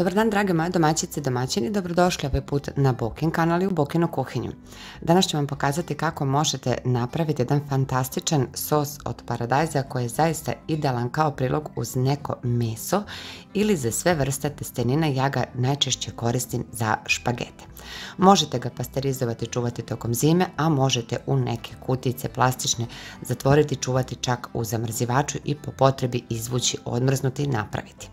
Dobar dan, drage moje domaćice i domaćini, dobrodošli ovaj put na Bokin kanal i u Bokinu kuhinju. Danas ću vam pokazati kako možete napraviti jedan fantastičan sos od paradajza koji je zaista idealan kao prilog uz neko meso ili za sve vrste testenina. Ja ga najčešće koristim za špagete. Možete ga pasterizovati i čuvati tokom zime, a možete u neke kutice plastične zatvoriti i čuvati čak u zamrzivaču i po potrebi izvući, odmrznuti i napraviti.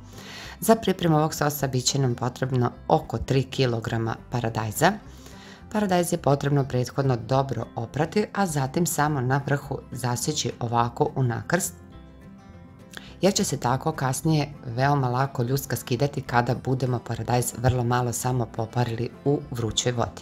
Za pripremu ovog sosa bit će nam potrebno oko 3 kg paradajza. Paradajz je potrebno prethodno dobro oprati, a zatim samo na vrhu zasjeći ovako u nakrst, jer će se tako kasnije veoma lako ljuska skidati kada budemo paradajz vrlo malo samo poparili u vrućoj vodi.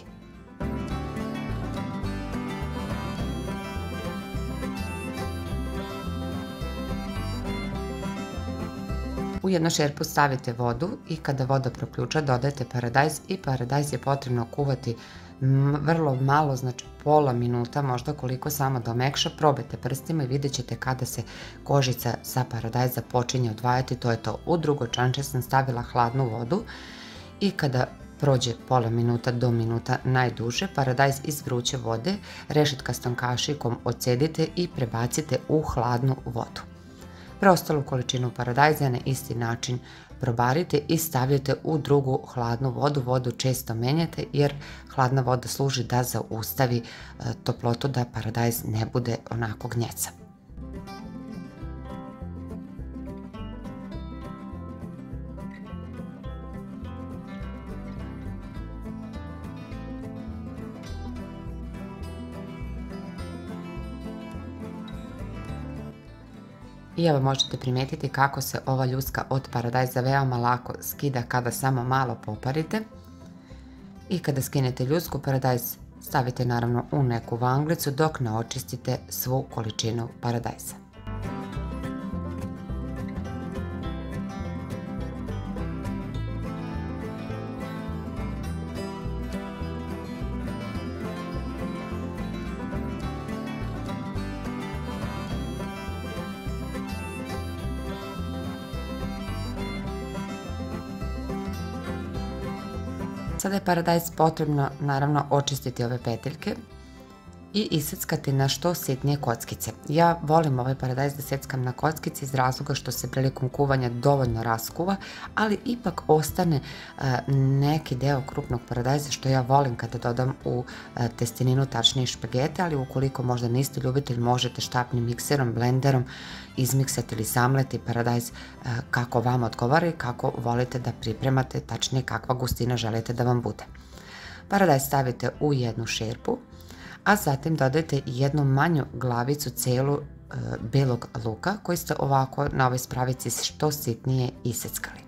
U jednu šerpu stavite vodu i kada voda proključa dodajte paradajz i paradajz je potrebno kuvati vrlo malo, znači pola minuta, možda koliko samo domekša. Probajte prstima i vidjet ćete kada se kožica sa paradajza počinje odvajati, to je to. U drugo čanče sam stavila hladnu vodu i kada prođe pola minuta do minuta najduže, paradajz iz vruće vode rešetkastom kašikom odcedite i prebacite u hladnu vodu. Preostalu količinu paradajza na isti način probarite i stavljate u drugu hladnu vodu. Vodu često menjate jer hladna voda služi da zaustavi toplotu, da paradajz ne bude onako gnjeca. I evo, možete primijetiti kako se ova ljuska od paradajza veoma lako skida kada samo malo poparite. I kada skinete ljusku, paradajz stavite naravno u neku vanglicu dok ne očistite svu količinu paradajza. Sada je paradajz potrebno naravno očistiti ove peteljke i iseckati na što sitnije kockice. Ja volim ovaj paradajz da seckam na kockici iz razloga što se prilikom kuvanja dovoljno raskuva, ali ipak ostane neki deo krupnog paradajza, što ja volim kada dodam u testeninu, tačnije špagete, ali ukoliko možda niste ljubitelj, možete štapnim mikserom, blenderom izmiksati ili samleti paradajz kako vam odgovara i kako volite da pripremate, tačnije kakva gustina želite da vam bude. Paradajz stavite u jednu šerpu, a zatim dodajte jednu manju glavicu celu belog luka koji ste ovako na ovoj spravici što sitnije iseckali.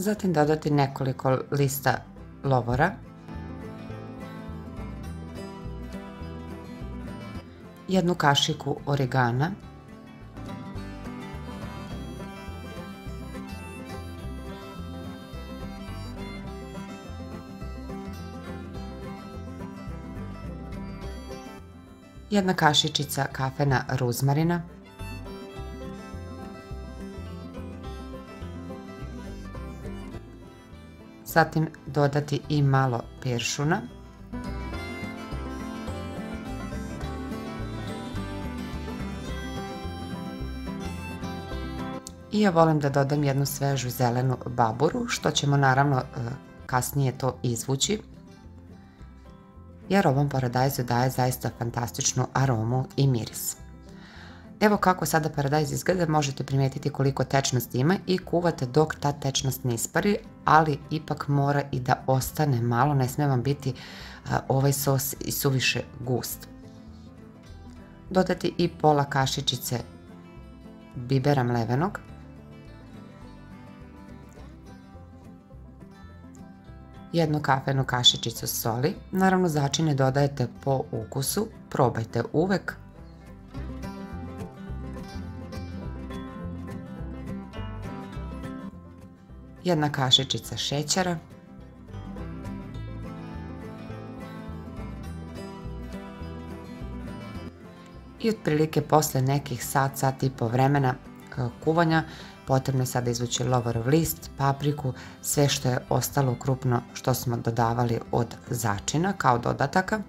Zatim dodati nekoliko lista lovora. Jednu kašiku origana. Jedna kašičica kafena ruzmarina. Zatim dodati i malo peršuna. I ja volim da dodam jednu svežu zelenu baburu, što ćemo naravno kasnije to izvući, jer ovom paradajzu daje zaista fantastičnu aromu i miris. Evo kako sada paradajz izgleda, možete primijetiti koliko tečnosti ima i kuvate dok ta tečnost ne ispari, ali ipak mora i da ostane malo, ne smije vam biti ovaj sos i suviše gust. Dodati i pola kašičice bibera mlevenog. jednu kafenu kašičicu soli. Naravno začine dodajete po ukusu, probajte uvek. Jedna kašičica šećera. I otprilike posle nekih sat i po vremena kuvanja potrebno je sada izvući lovorov list, papriku, sve što je ostalo krupno što smo dodavali od začina kao dodataka.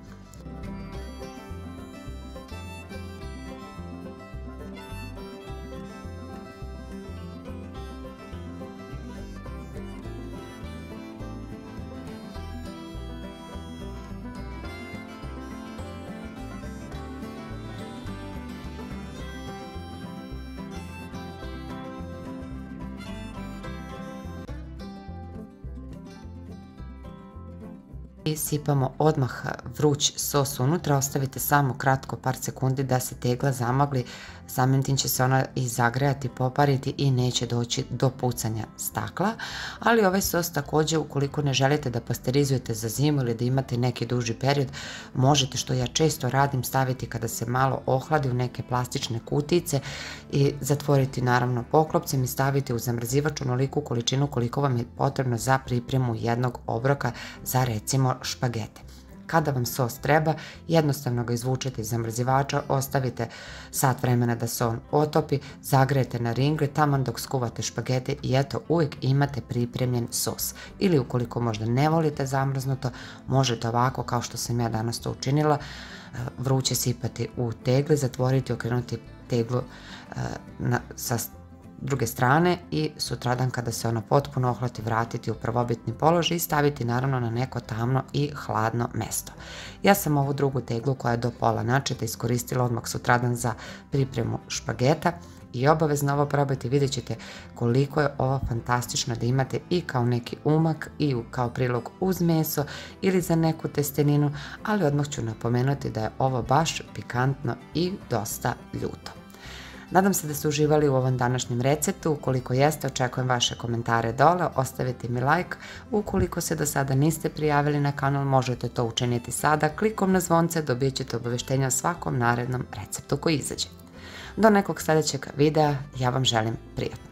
Sipamo odmah vruć sos unutra, ostavite samo kratko par sekundi da se tegla zamagli, samim tim će se ona i zagrejati, popariti i neće doći do pucanja stakla, ali ovaj sos također ukoliko ne želite da pasterizujete za zimu ili da imate neki duži period, možete, što ja često radim, staviti kada se malo ohladi u neke plastične kutice i zatvoriti naravno poklopcem i staviti u zamrzivač onoliku količinu koliko vam je potrebno za pripremu jednog obroka za recimo špagete. Kada vam sos treba, jednostavno ga izvučete iz zamrzivača, ostavite sat vremena da se on otopi, zagrejete na ringli taman dok skuvate špagete i eto, uvijek imate pripremljen sos. Ili ukoliko možda ne volite zamrznuto, možete ovako kao što sam ja danas to učinila, vruće sipati u tegli, zatvoriti, okrenuti teglu sa druge strane i sutradan kada se ona potpuno ohladi vratiti u prvobitni položaj i staviti naravno na neko tamno i hladno mesto. Ja sam ovu drugu teglu koja je do pola načeta iskoristila odmah sutradan za pripremu špageta i obavezno ovo probajte, vidjet ćete koliko je ovo fantastično da imate i kao neki umak i kao prilog uz meso ili za neku testeninu, ali odmah ću napomenuti da je ovo baš pikantno i dosta ljuto. Nadam se da ste uživali u ovom današnjem receptu, ukoliko jeste očekujem vaše komentare dole, ostavite mi like, ukoliko se do sada niste prijavili na kanal možete to učiniti sada, klikom na zvonce dobit ćete obaveštenja o svakom narednom receptu koji izađe. Do nekog sljedećeg videa, ja vam želim prijatno!